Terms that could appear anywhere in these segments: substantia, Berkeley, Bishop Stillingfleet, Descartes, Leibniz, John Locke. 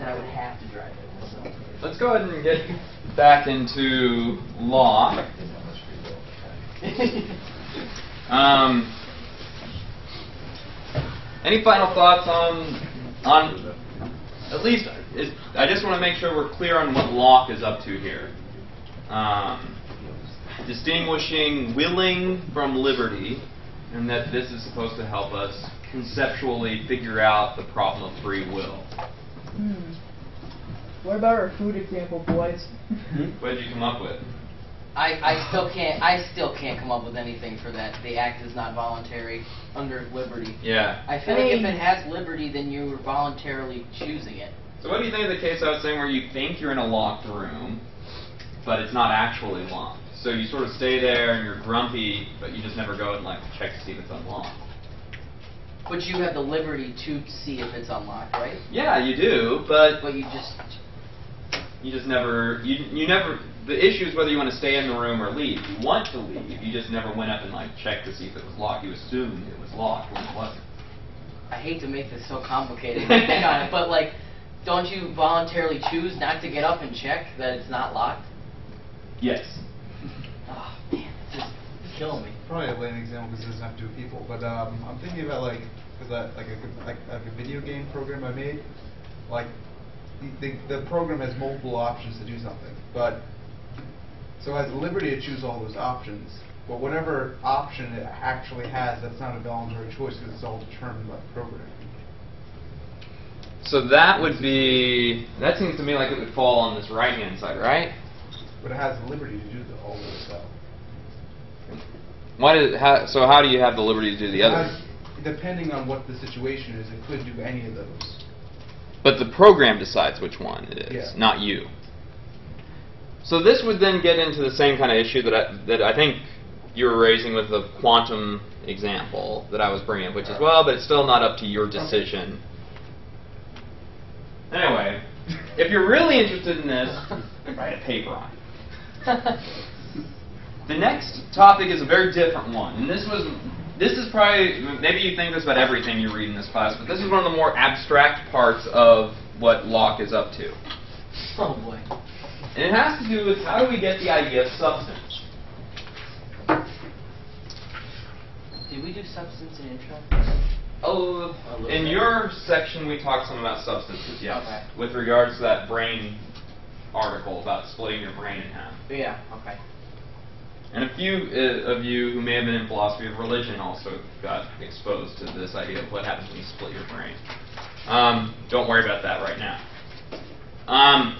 and I would have to drive it myself. Let's go ahead and get back into law. Any final thoughts on at least, I just want to make sure we're clear on what Locke is up to here. Distinguishing willing from liberty, and that this is supposed to help us conceptually figure out the problem of free will. What about our food example, boys? What did you come up with? I still can't come up with anything for that. The act is not voluntary under liberty. Yeah. I feel like if it has liberty, then you are voluntarily choosing it. So what do you think of the case I was saying where you think you're in a locked room, but it's not actually locked? So you sort of stay there and you're grumpy, but you just never go and like check to see if it's unlocked. But you have the liberty to see if it's unlocked, right? Yeah, you do, but you just never. The issue is whether you want to stay in the room or leave. You want to leave. You just never went up and like checked to see if it was locked. You assumed it was locked when it wasn't. I hate to make this so complicated, but like, don't you voluntarily choose not to get up and check that it's not locked? Yes. Oh man, it's just killing me. Probably a lame example because there's not two people, but I'm thinking about like a video game program I made. Like the program has multiple options to do something, but so it has the liberty to choose all those options, but whatever option it actually has, that's not a voluntary choice because it's all determined by the program. So that would be, that seems to me like it would fall on this right-hand side, right? But it has the liberty to do the whole itself. Why did it so how do you have the liberty to do the other? Depending on what the situation is, it could do any of those. But the program decides which one it is, not you. So this would then get into the same kind of issue that I think you were raising with the quantum example that I was bringing up, which is, well, but it's still not up to your decision. Anyway, if you're really interested in this, write a paper on it. The next topic is a very different one, and this is probably, maybe you think this about everything you read in this class, but this is one of the more abstract parts of what Locke is up to. Oh boy. And it has to do with how do we get the idea of substance. Did we do substance in intro? Oh, in your section we talked some about substances, yes. Okay. With regards to that brain article about splitting your brain in half. Yeah, okay. And a few of you who may have been in philosophy of religion also got exposed to this idea of what happens when you split your brain. Don't worry about that right now.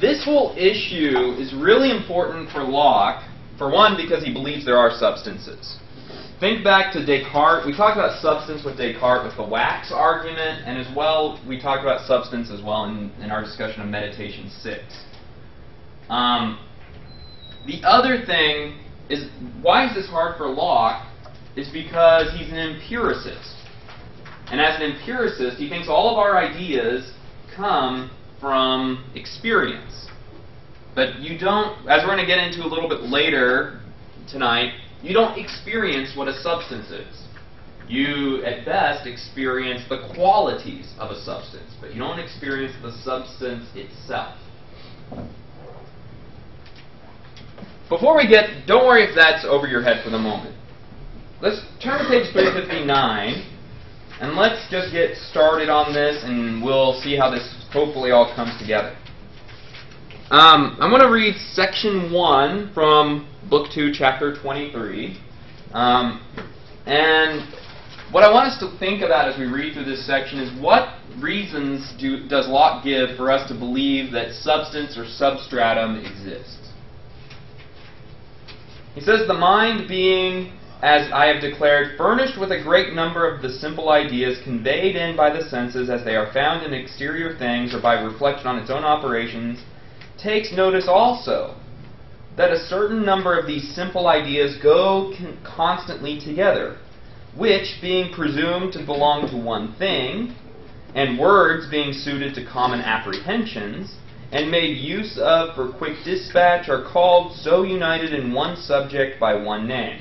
This whole issue is really important for Locke, for one, because he believes there are substances. Think back to Descartes. We talked about substance with Descartes with the wax argument, and as well, we talked about substance as well in our discussion of Meditation 6. The other thing is, why is this hard for Locke, is because he's an empiricist. And as an empiricist, he thinks all of our ideas come from experience. But you don't, as we're going to get into a little bit later tonight, you don't experience what a substance is. You, at best, experience the qualities of a substance, but you don't experience the substance itself. Before we get, don't worry if that's over your head for the moment. Let's turn to page 359, and let's just get started on this, and we'll see how this hopefully all comes together. I'm going to read section 1 from book 2, chapter 23. And what I want us to think about as we read through this section is what reasons does Locke give for us to believe that substance or substratum exists? He says, the mind being, as I have declared, furnished with a great number of the simple ideas conveyed in by the senses as they are found in exterior things or by reflection on its own operations, takes notice also that a certain number of these simple ideas go constantly together, which, being presumed to belong to one thing, and words being suited to common apprehensions, and made use of for quick dispatch, are called so united in one subject by one name.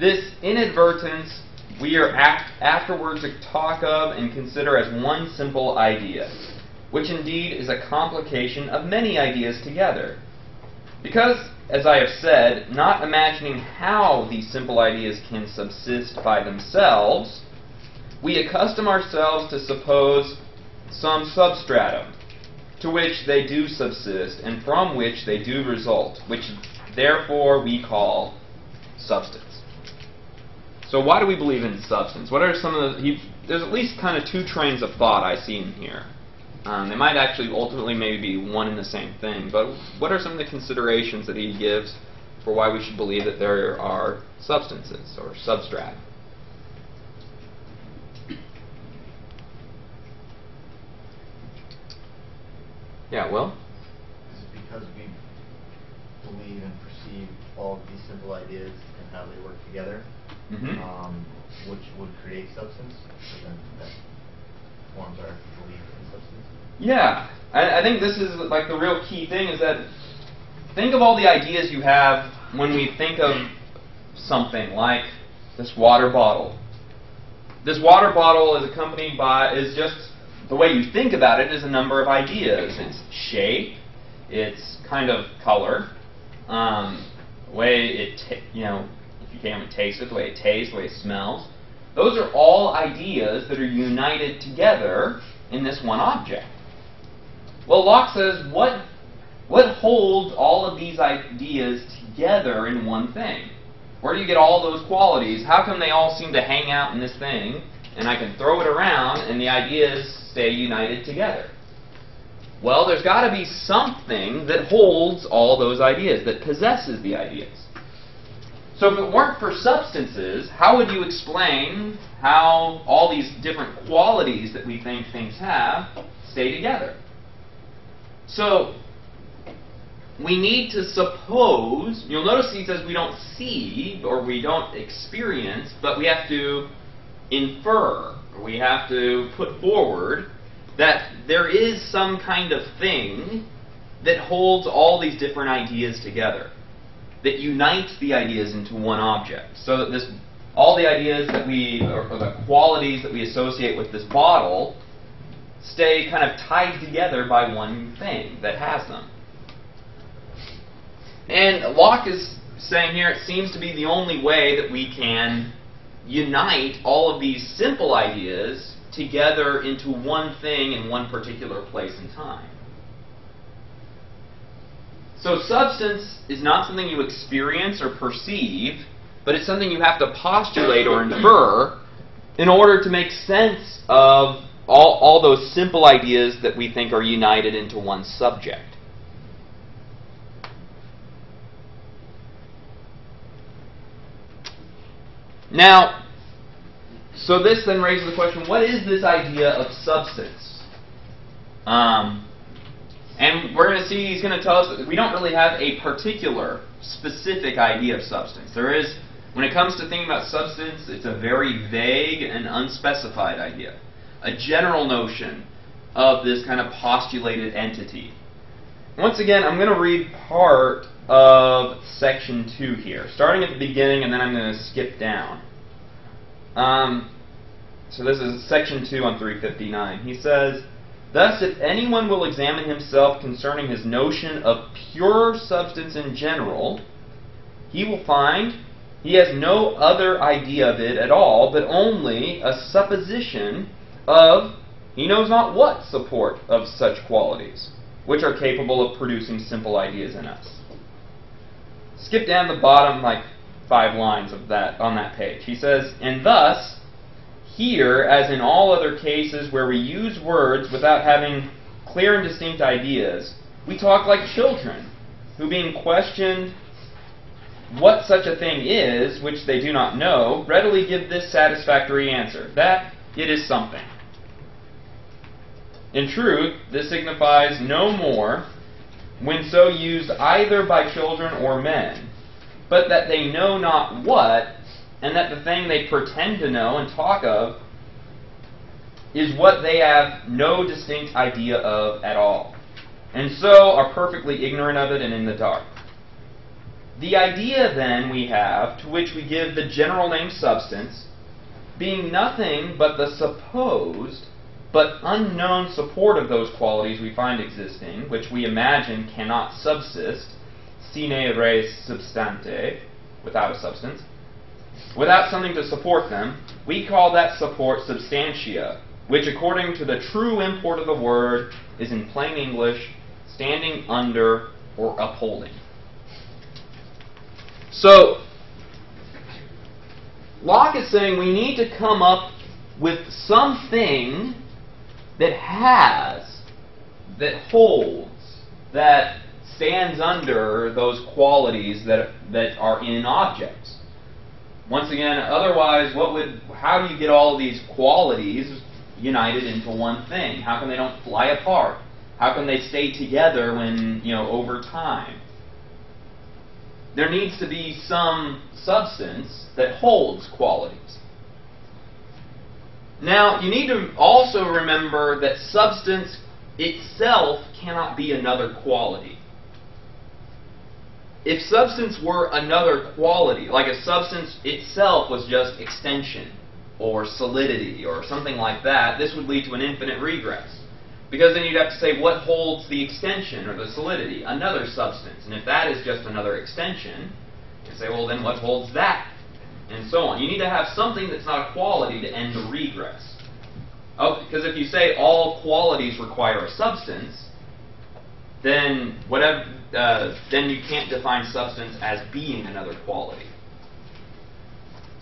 This inadvertence we are afterwards to talk of and consider as one simple idea, which indeed is a complication of many ideas together. Because, as I have said, not imagining how these simple ideas can subsist by themselves, we accustom ourselves to suppose some substratum to which they do subsist and from which they do result, which therefore we call substance. So why do we believe in substance? What are some of the... There's at least kind of two trains of thought I see in here. They might actually ultimately maybe be one and the same thing, but what are some of the considerations that he gives for why we should believe that there are substances or substrata? Yeah, Will? Is it because we believe and perceive all of these simple ideas and how they work together, which would create substance? So then that forms our belief in substance? Yeah. I think this is like the real key thing, is that think of all the ideas you have when we think of something like this water bottle. This water bottle is accompanied by, is just, the way you think about it is a number of ideas. Its shape, its kind of color, the way it, if you can't even taste it, the way it tastes, the way it smells. Those are all ideas that are united together in this one object. Well, Locke says, what holds all of these ideas together in one thing? Where do you get all those qualities? How come they all seem to hang out in this thing, and I can throw it around, and the ideas stay united together? Well, there's got to be something that holds all those ideas, that possesses the ideas. So if it weren't for substances, how would you explain how all these different qualities that we think things have stay together? So we need to suppose, you'll notice he says we don't see, or we don't experience, but we have to infer, or we have to put forward that there is some kind of thing that holds all these different ideas together, that unites the ideas into one object, so that this, all the ideas that we, or the qualities that we associate with this bottle, stay kind of tied together by one thing that has them. And Locke is saying here, it seems to be the only way that we can unite all of these simple ideas together into one thing in one particular place and time. So substance is not something you experience or perceive, but it's something you have to postulate or infer in order to make sense of all those simple ideas that we think are united into one subject. Now, so this then raises the question, what is this idea of substance? And we're going to see, he's going to tell us that we don't really have a particular, specific idea of substance. There is, when it comes to thinking about substance, it's a very vague and unspecified idea, a general notion of this kind of postulated entity. Once again, I'm going to read part of section 2 here, starting at the beginning, and then I'm going to skip down. So this is section 2 on 359. He says, "Thus, if anyone will examine himself concerning his notion of pure substance in general, he will find he has no other idea of it at all, but only a supposition of he knows not what support of such qualities, which are capable of producing simple ideas in us." Skip down the bottom, like, 5 lines of that on that page. He says, "And thus, here, as in all other cases where we use words without having clear and distinct ideas, we talk like children, who being questioned what such a thing is, which they do not know, readily give this satisfactory answer, that it is something. In truth, this signifies no more when so used either by children or men, but that they know not what, and that the thing they pretend to know and talk of is what they have no distinct idea of at all, and so are perfectly ignorant of it and in the dark. The idea, then, we have, to which we give the general name substance, being nothing but the supposed but unknown support of those qualities we find existing, which we imagine cannot subsist, sine res substante, without a substance, without something to support them, we call that support substantia, which according to the true import of the word is in plain English, standing under or upholding. So, Locke is saying we need to come up with something that has, that holds, that stands under those qualities that are in objects. Once again, otherwise, how do you get all these qualities united into one thing? How come they don't fly apart? How can they stay together when, over time? There needs to be some substance that holds qualities. Now, you need to also remember that substance itself cannot be another quality. If substance were another quality, like if substance itself was just extension or solidity or something like that, this would lead to an infinite regress. Because then you'd have to say, what holds the extension or the solidity? Another substance. And if that is just another extension, you say, well, then what holds that? And so on. You need to have something that's not a quality to end the regress. Oh, because if you say all qualities require a substance, then whatever, then you can't define substance as being another quality.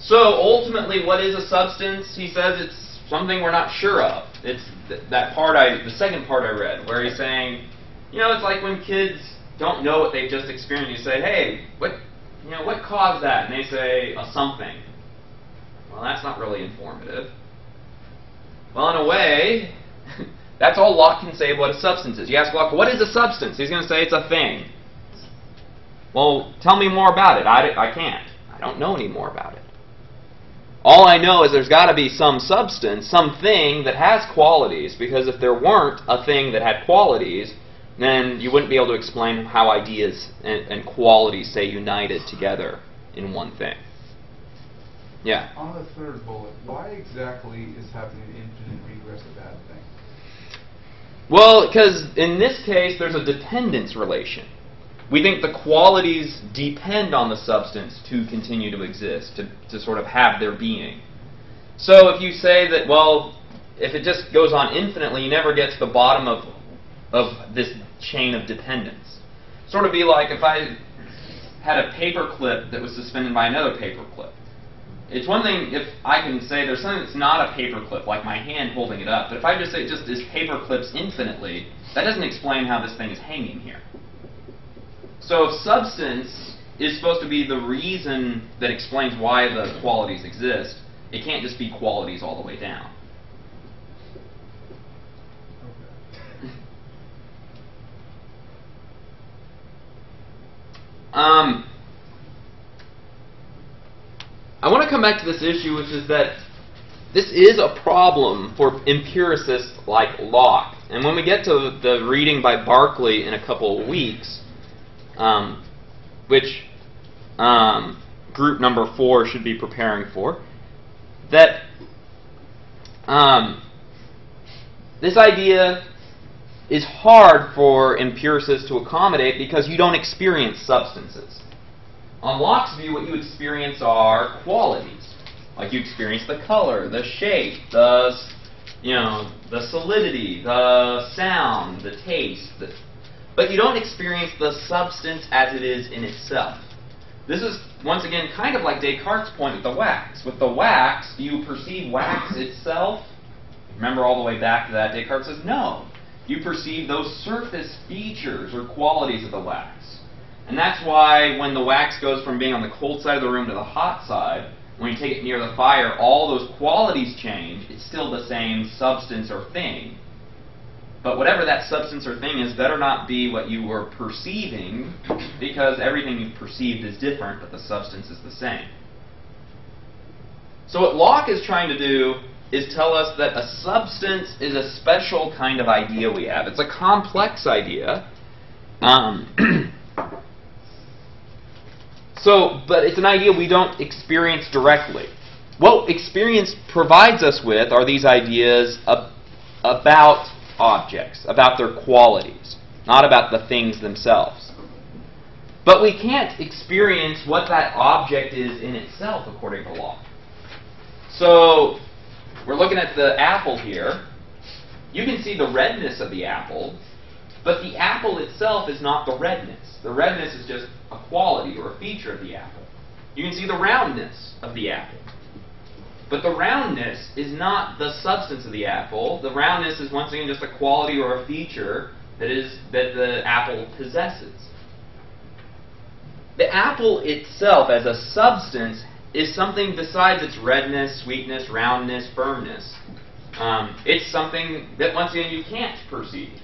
So ultimately, what is a substance? He says it's something we're not sure of. It's the second part I read, where he's saying, it's like when kids don't know what they've just experienced. You say, hey, what caused that? And they say, a something. Well, that's not really informative. Well, in a way, that's all Locke can say about a substance is. You ask Locke, what is a substance? He's going to say it's a thing. Well, tell me more about it. I can't. I don't know any more about it. All I know is there's got to be some substance, something that has qualities, because if there weren't a thing that had qualities, then you wouldn't be able to explain how ideas and qualities, say, united together in one thing. Yeah? On the third bullet, why exactly is happening an infinite regress a bad thing? Well, because in this case, there's a dependence relation. We think the qualities depend on the substance to continue to exist, to sort of have their being. So if you say that, well, if it just goes on infinitely, you never get to the bottom of this chain of dependence. Sort of be like if I had a paper clip that was suspended by another paper clip. It's one thing if I can say there's something that's not a paper clip, like my hand holding it up, but if I just say just this paper clips infinitely, that doesn't explain how this thing is hanging here. So if substance is supposed to be the reason that explains why the qualities exist, it can't just be qualities all the way down. Okay. I want to come back to this issue, which is that this is a problem for empiricists like Locke. And when we get to the reading by Berkeley in a couple of weeks, which group number 4 should be preparing for, that this idea is hard for empiricists to accommodate because you don't experience substances. On Locke's view, what you experience are qualities. Like you experience the color, the shape, the solidity, the sound, the taste, but you don't experience the substance as it is in itself. This is, once again, kind of like Descartes' point with the wax. With the wax, do you perceive wax itself? Remember all the way back to that, Descartes says, no. You perceive those surface features or qualities of the wax. And that's why when the wax goes from being on the cold side of the room to the hot side, when you take it near the fire, all those qualities change. It's still the same substance or thing. But whatever that substance or thing is, better not be what you were perceiving, because everything you've perceived is different, but the substance is the same. So what Locke is trying to do is tell us that a substance is a special kind of idea we have. It's a complex idea. But it's an idea we don't experience directly. What experience provides us with are these ideas about objects, about their qualities, not about the things themselves. But we can't experience what that object is in itself, according to Locke. So we're looking at the apple here. You can see the redness of the apple, but the apple itself is not the redness. The redness is just a quality or a feature of the apple. You can see the roundness of the apple. But the roundness is not the substance of the apple. The roundness is, once again, just a quality or a feature that the apple possesses. The apple itself, as a substance, is something besides its redness, sweetness, roundness, firmness. It's something that, once again, you can't perceive.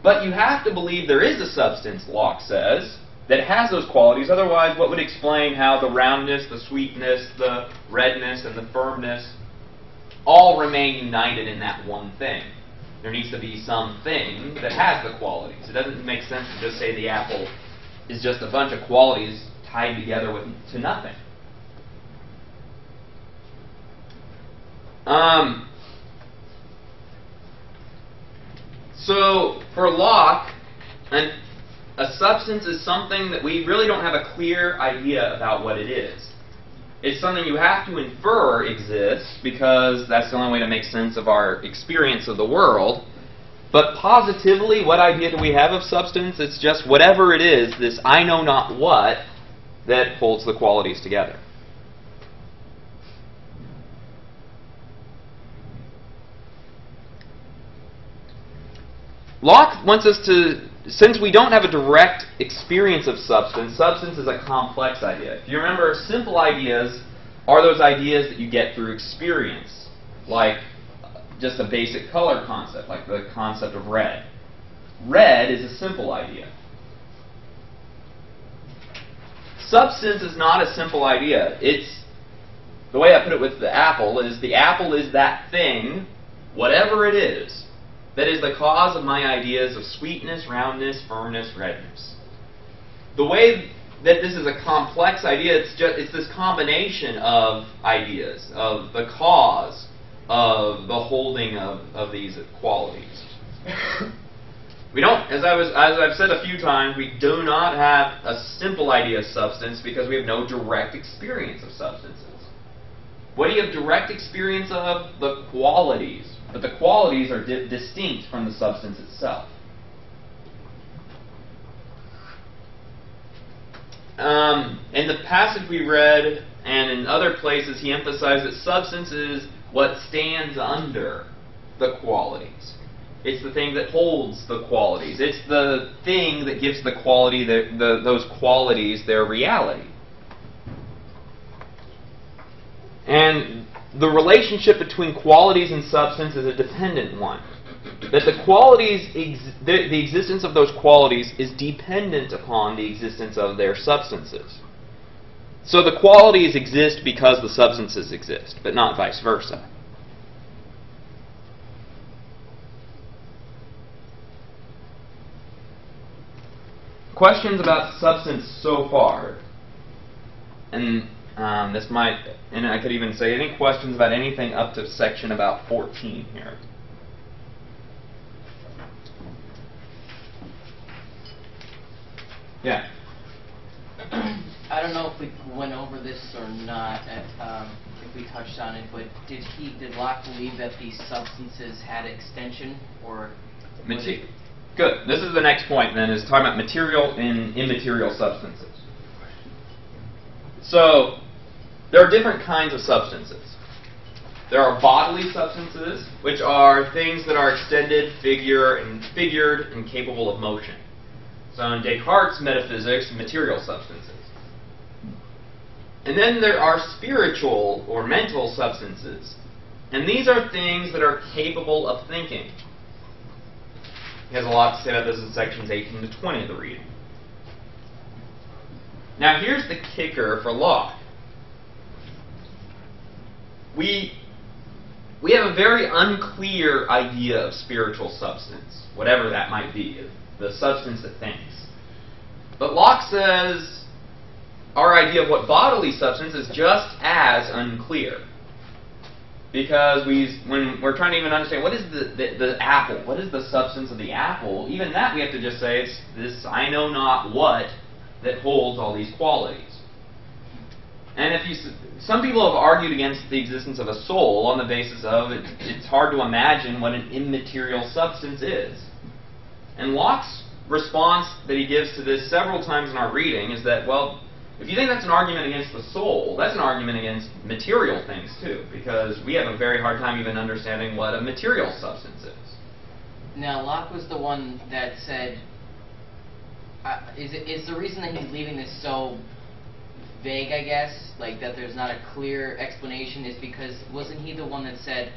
But you have to believe there is a substance, Locke says, that has those qualities. Otherwise, what would explain how the roundness, the sweetness, the redness, and the firmness all remain united in that one thing? There needs to be something that has the qualities. It doesn't make sense to just say the apple is just a bunch of qualities tied together to nothing. So, for Locke, a substance is something that we really don't have a clear idea about what it is. It's something you have to infer exists because that's the only way to make sense of our experience of the world. But positively, what idea do we have of substance? It's just whatever it is, this I know not what, that holds the qualities together. Locke wants us to, since we don't have a direct experience of substance, substance is a complex idea. If you remember, simple ideas are those ideas that you get through experience, like just a basic color concept, like the concept of red. Red is a simple idea. Substance is not a simple idea. It's, the way I put it with the apple is that thing, whatever it is, that is the cause of my ideas of sweetness, roundness, firmness, redness. The way that this is a complex idea, it's this combination of ideas, of the cause, of the holding of these qualities. We don't, as I've said a few times, we do not have a simple idea of substance because we have no direct experience of substances. What do you have direct experience of? The qualities. But the qualities are distinct from the substance itself. In the passage we read, and in other places, he emphasized that substance is what stands under the qualities. It's the thing that holds the qualities. It's the thing that gives the quality, those qualities their reality. And the relationship between qualities and substance is a dependent one. That the qualities, the existence of those qualities is dependent upon the existence of their substances. So the qualities exist because the substances exist, but not vice versa. Questions about substance so far? And this might, and I could even say, any questions about anything up to section about 14 here? Yeah. I don't know if we went over this or not, if we touched on it, but did Locke believe that these substances had extension, or? Good. This is the next point, then, is talking about material and immaterial substances. So, there are different kinds of substances. There are bodily substances, which are things that are extended, figured, and capable of motion. So in Descartes' metaphysics, material substances. And then there are spiritual or mental substances. And these are things that are capable of thinking. He has a lot to say about this in sections 18 to 20 of the reading. Now here's the kicker for Locke. We have a very unclear idea of spiritual substance, whatever that might be, the substance that thinks. But Locke says our idea of what bodily substance is just as unclear. Because when we're trying to even understand what is the apple, what is the substance of the apple, even that we have to just say it's this I know not what that holds all these qualities. And if you, some people have argued against the existence of a soul on the basis of it's hard to imagine what an immaterial substance is. And Locke's response that he gives to this several times in our reading is that, well, if you think that's an argument against the soul, that's an argument against material things too, because we have a very hard time even understanding what a material substance is. Now, Locke was the one that said, is the reason that he's leaving this so vague, I guess, like that there's not a clear explanation, is because wasn't he the one that said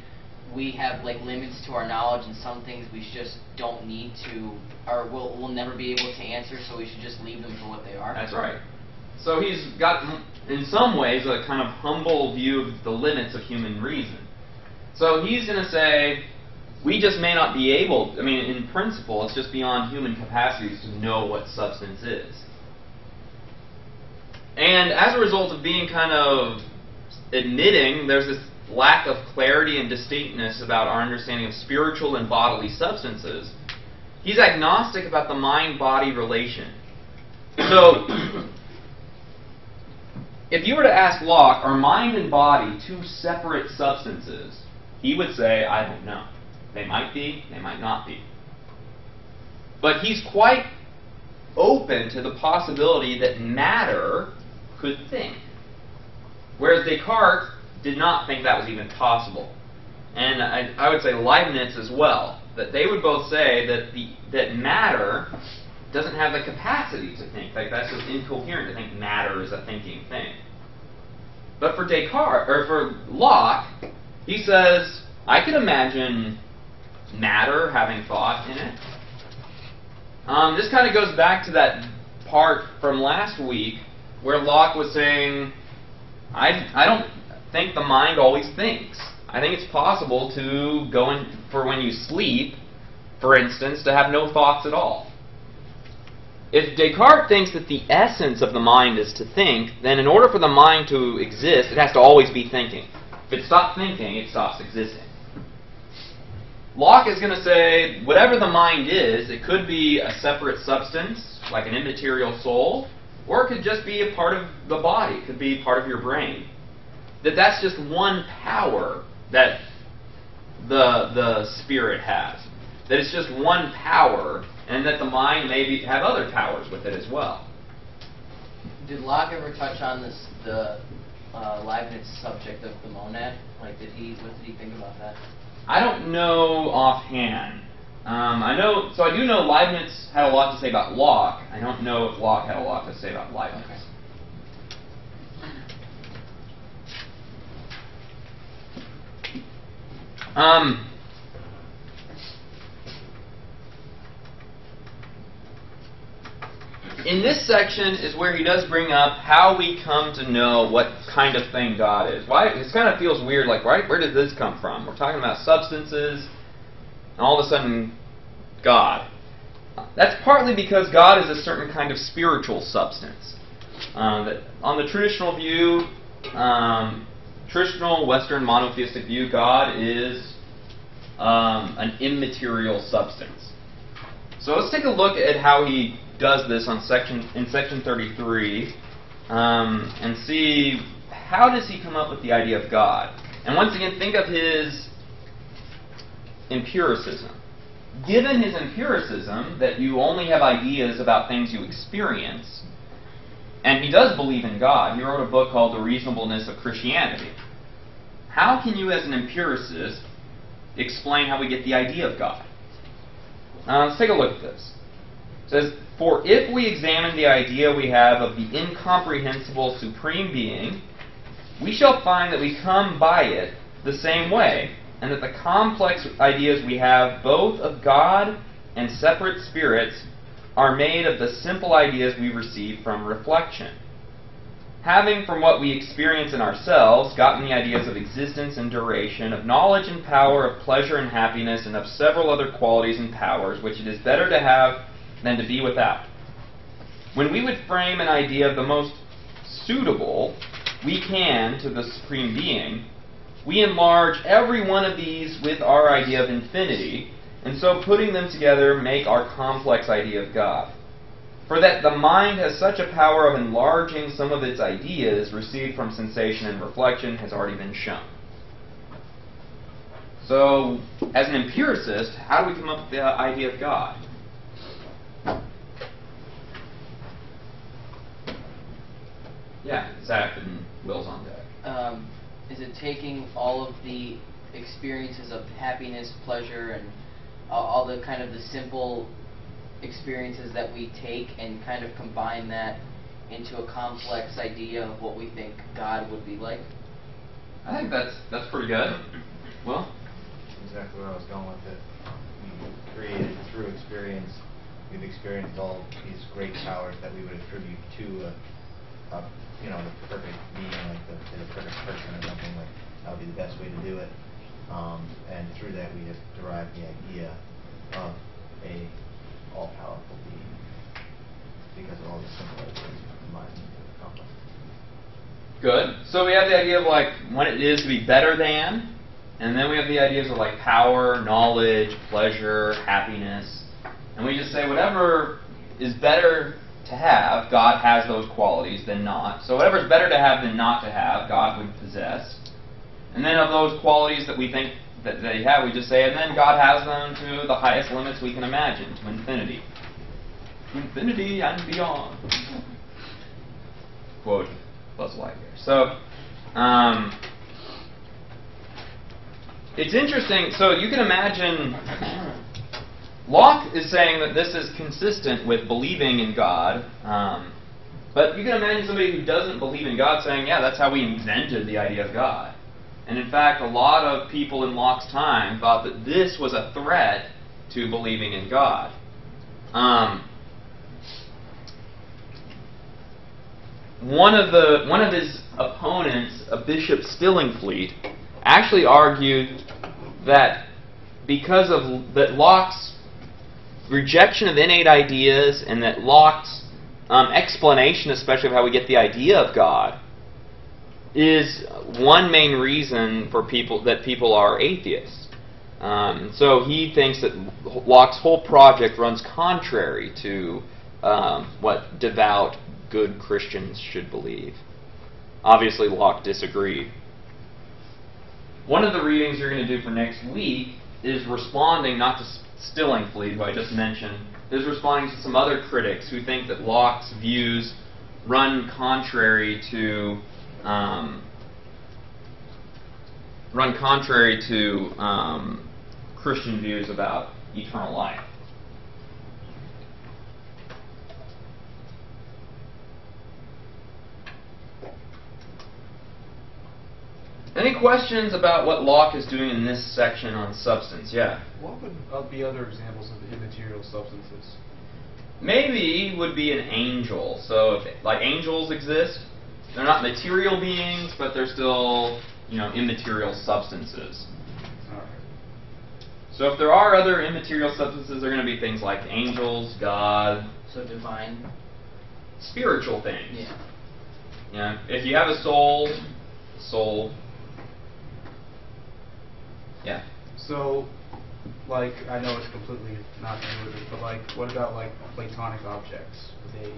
we have like limits to our knowledge and some things we just don't need to, or we'll never be able to answer, so we should just leave them for what they are? That's right. So he's got, in some ways, a kind of humble view of the limits of human reason. So he's going to say, we just may not be able, I mean, in principle, it's just beyond human capacities to know what substance is. And as a result of being kind of admitting there's this lack of clarity and distinctness about our understanding of spiritual and bodily substances, he's agnostic about the mind-body relation. So if you were to ask Locke, are mind and body two separate substances? He would say, I don't know. They might be, they might not be. But he's quite open to the possibility that matter could think. Whereas Descartes did not think that was even possible. And I would say Leibniz as well, that they would both say that, that matter doesn't have the capacity to think. Like, that's just incoherent to think matter is a thinking thing. But for Descartes, or for Locke, he says, I can imagine matter having thought in it. This kind of goes back to that part from last week where Locke was saying, I don't think the mind always thinks. I think it's possible to go in for when you sleep, for instance, to have no thoughts at all. If Descartes thinks that the essence of the mind is to think, then in order for the mind to exist, it has to always be thinking. If it stops thinking, it stops existing. Locke is going to say, whatever the mind is, it could be a separate substance, like an immaterial soul, or it could just be a part of the body, it could be part of your brain. That's just one power that the spirit has. That it's just one power, and that the mind may have other powers with it as well. Did Locke ever touch on this, the Leibniz subject of the monad? Like, what did he think about that? I don't know offhand. I do know Leibniz had a lot to say about Locke. I don't know if Locke had a lot to say about Leibniz. Okay. In this section is where he does bring up how we come to know what kind of thing God is. Why? It kind of feels weird, like, right, where did this come from? We're talking about substances, and all of a sudden, God. That's partly because God is a certain kind of spiritual substance. That on the traditional view, traditional Western monotheistic view, God is an immaterial substance. So let's take a look at how he does this in section 33, and see how does he come up with the idea of God. And once again, think of his empiricism. Given his empiricism, that you only have ideas about things you experience, and he does believe in God. He wrote a book called The Reasonableness of Christianity. How can you, as an empiricist, explain how we get the idea of God? Let's take a look at this. It says, for if we examine the idea we have of the incomprehensible supreme being, we shall find that we come by it the same way, and that the complex ideas we have both of God and separate spirits are made of the simple ideas we receive from reflection. Having from what we experience in ourselves gotten the ideas of existence and duration, of knowledge and power, of pleasure and happiness, and of several other qualities and powers which it is better to have than to be without. When we would frame an idea of the most suitable we can to the Supreme Being, we enlarge every one of these with our idea of infinity, and so putting them together make our complex idea of God. For that the mind has such a power of enlarging some of its ideas received from sensation and reflection has already been shown. So, as an empiricist, how do we come up with the idea of God? Yeah, Zach and Will's on deck. Is it taking all of the experiences of happiness, pleasure, and all the kind of the simple experiences that we take and kind of combine that into a complex idea of what we think God would be like? I think that's pretty good. Well, that's exactly where I was going with it. We created through experience. We've experienced all these great powers that we would attribute to the perfect being, like the perfect person or something. Like that would be the best way to do it. And through that, we have derived the idea of a all-powerful being because of all the simple things combined into the complex. Good. So we have the idea of like what it is to be better than, and then we have the ideas of like power, knowledge, pleasure, happiness, and we just say whatever is better to have, God has those qualities than not. So whatever's better to have than not to have, God would possess. And then of those qualities that we think that they have, we just say, and then God has them to the highest limits we can imagine, to infinity. Infinity and beyond. Quote, Buzz Lightyear. So, it's interesting. So you can imagine Locke is saying that this is consistent with believing in God, but you can imagine somebody who doesn't believe in God saying, yeah, that's how we invented the idea of God. And in fact, a lot of people in Locke's time thought that this was a threat to believing in God. One of his opponents, a Bishop Stillingfleet, actually argued that because of that Locke's rejection of innate ideas and that Locke's explanation, especially of how we get the idea of God, is one main reason for people are atheists. So he thinks that Locke's whole project runs contrary to what devout, good Christians should believe. Obviously, Locke disagreed. One of the readings you're going to do for next week is responding not to Stillingfleet, who I just mentioned, is responding to some other critics who think that Locke's views run contrary to Christian views about eternal life. Any questions about what Locke is doing in this section on substance? Yeah? What would be other examples of immaterial substances? Maybe would be an angel. So, if, like, angels exist. They're not material beings, but they're still, immaterial substances. All right. So, if there are other immaterial substances, they're going to be things like angels, God. So, divine. Spiritual things. Yeah. Yeah. If you have a soul. Yeah. So, like, I know it's completely not related, but like, what about like Platonic objects? Are they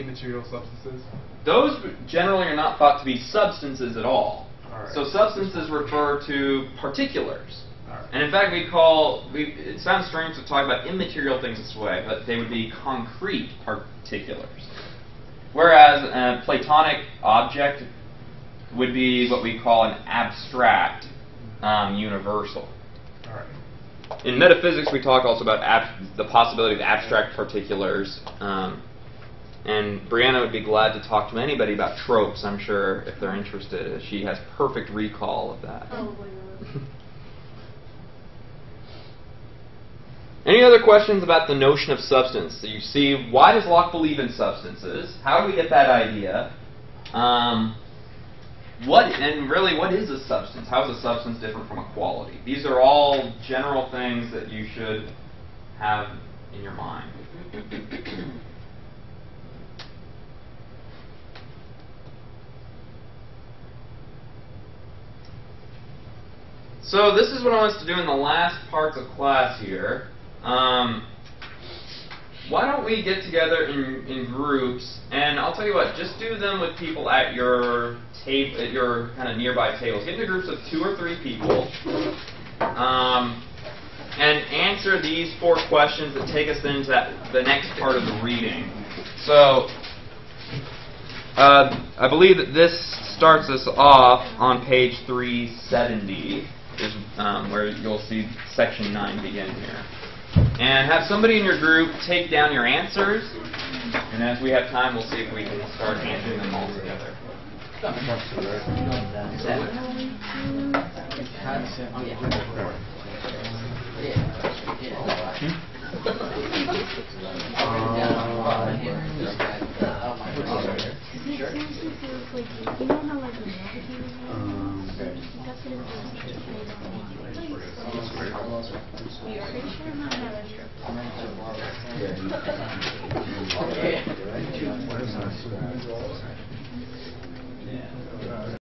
immaterial substances? Those generally are not thought to be substances at all. Right. So substances refer to particulars. Right. And in fact, it sounds strange to talk about immaterial things this way, but they would be concrete particulars. Whereas a Platonic object would be what we call an abstract universal. All right. In metaphysics, we talk also about the possibility of abstract particulars. And Brianna would be glad to talk to anybody about tropes, I'm sure, if they're interested. She has perfect recall of that. Oh, wow. Any other questions about the notion of substance? So you see, why does Locke believe in substances? How do we get that idea? What is a substance? How is a substance different from a quality? These are all general things that you should have in your mind. So this is what I want us to do in the last parts of class here. Why don't we get together in groups, and I'll tell you what, just do them with people at your kind of nearby tables. Get into groups of 2 or 3 people, and answer these 4 questions that take us into the next part of the reading. So, I believe that this starts us off on page 370, is, where you'll see section 9 begin here. And have somebody in your group take down your answers, and as we have time, we'll see if we can start answering them all together.